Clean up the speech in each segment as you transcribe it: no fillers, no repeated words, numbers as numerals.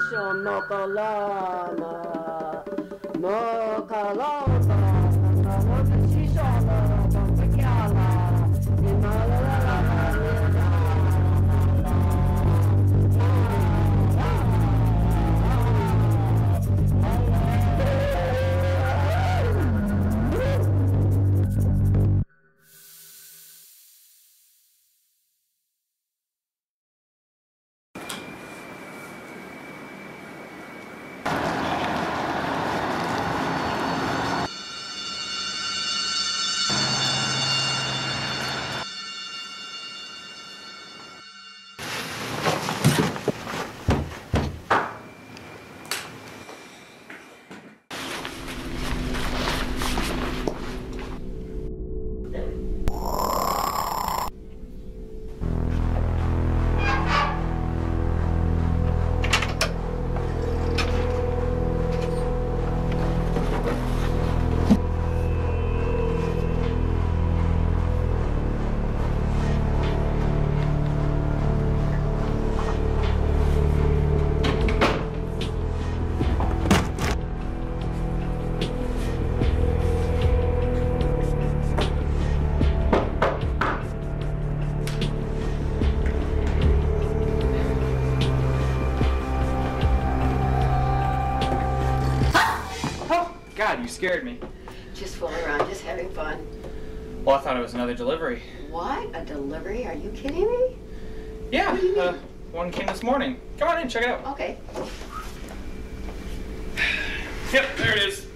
Shom Mokalama Mokalama You scared me. Just fooling around, just having fun. Well, I thought it was another delivery. What? A delivery? Are you kidding me? Yeah, one came this morning. Come on in, check it out. Okay. Yep, there it is.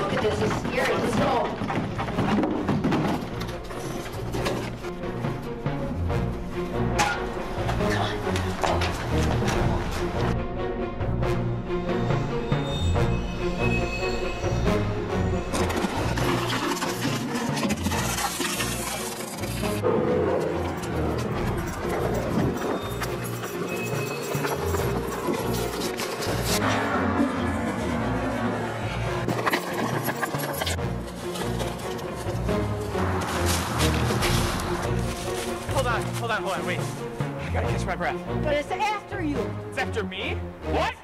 Look at this, it's scary. Let's go. Hold on, wait. I gotta catch my breath. But it's after you. It's after me? What?